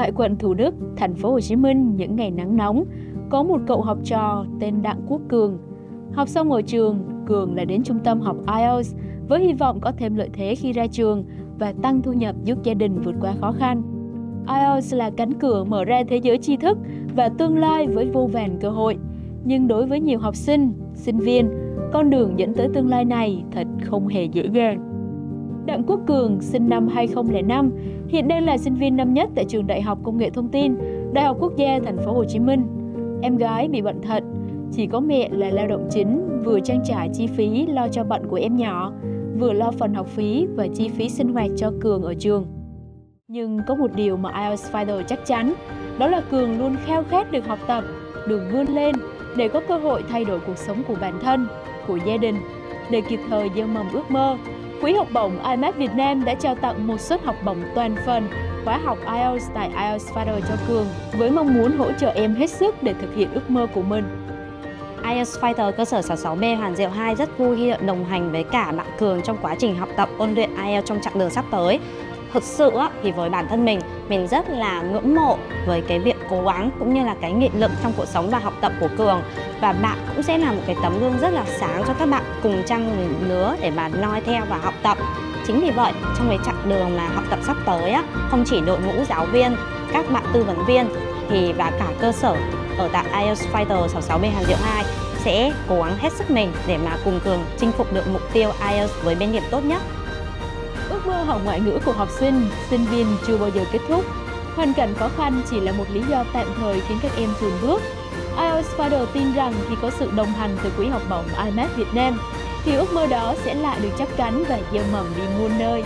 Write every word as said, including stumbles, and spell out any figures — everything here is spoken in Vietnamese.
tại quận Thủ Đức, thành phố Hồ Chí Minh những ngày nắng nóng, có một cậu học trò tên Đặng Quốc Cường. Học xong ở trường, Cường lại đến trung tâm học ai eo với hy vọng có thêm lợi thế khi ra trường và tăng thu nhập giúp gia đình vượt qua khó khăn. ai eo là cánh cửa mở ra thế giới tri thức và tương lai với vô vàn cơ hội. Nhưng đối với nhiều học sinh, sinh viên, con đường dẫn tới tương lai này thật không hề dễ dàng. Đặng Quốc Cường sinh năm hai không không năm, hiện đang là sinh viên năm nhất tại trường Đại học Công nghệ Thông tin, Đại học Quốc gia Thành phố Hồ Chí Minh. Em gái bị bệnh thận, chỉ có mẹ là lao động chính, vừa trang trải chi phí lo cho bệnh của em nhỏ, vừa lo phần học phí và chi phí sinh hoạt cho Cường ở trường. Nhưng có một điều mà ai eo Fighter chắc chắn, đó là Cường luôn khao khát được học tập, được vươn lên để có cơ hội thay đổi cuộc sống của bản thân, của gia đình, để kịp thời gieo mầm ước mơ. Quỹ học bổng i map Việt Nam đã trao tặng một suất học bổng toàn phần khóa học ai eo tại ai eo Fighter cho Cường với mong muốn hỗ trợ em hết sức để thực hiện ước mơ của mình. ai eo Fighter cơ sở sáu sáu B Hoàn Diệu hai rất vui khi được đồng hành với cả bạn Cường trong quá trình học tập ôn luyện ai eo trong chặng đường sắp tới. Thực sự thì với bản thân mình, mình rất là ngưỡng mộ với cái việc cố gắng cũng như là cái nghị lực trong cuộc sống và học tập của Cường. Và bạn cũng sẽ là một cái tấm gương rất là sáng cho các bạn cùng trang lứa để mà noi theo và học tập. Chính vì vậy, trong cái chặng đường mà học tập sắp tới, không chỉ đội ngũ giáo viên, các bạn tư vấn viên thì và cả cơ sở ở tại ai eo Fighter sáu sáu B Hoàn Diệu hai sẽ cố gắng hết sức mình để mà cùng Cường chinh phục được mục tiêu ai eo với bên điểm tốt nhất. Ước mơ học ngoại ngữ của học sinh, sinh viên chưa bao giờ kết thúc. Hoàn cảnh khó khăn chỉ là một lý do tạm thời khiến các em chùn bước. ai eo Fighter tin rằng khi có sự đồng hành từ quỹ học bổng i map Việt Nam, thì ước mơ đó sẽ lại được chắp cánh và gieo mầm đi muôn nơi.